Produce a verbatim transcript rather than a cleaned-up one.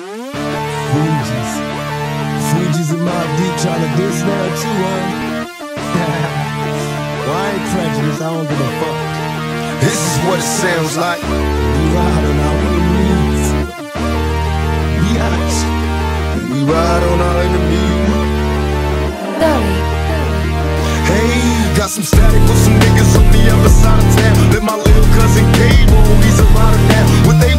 Fugees, Fugees and Mobb Deep trying to diss now too, huh? Well, I ain't prejudiced, I don't give a fuck. This is what it sounds like. We ride on our enemies. We out. We ride on our enemies. Hey, got some static for some niggas on the other side of town. Let my little cousin Cable, he's a rider now. What they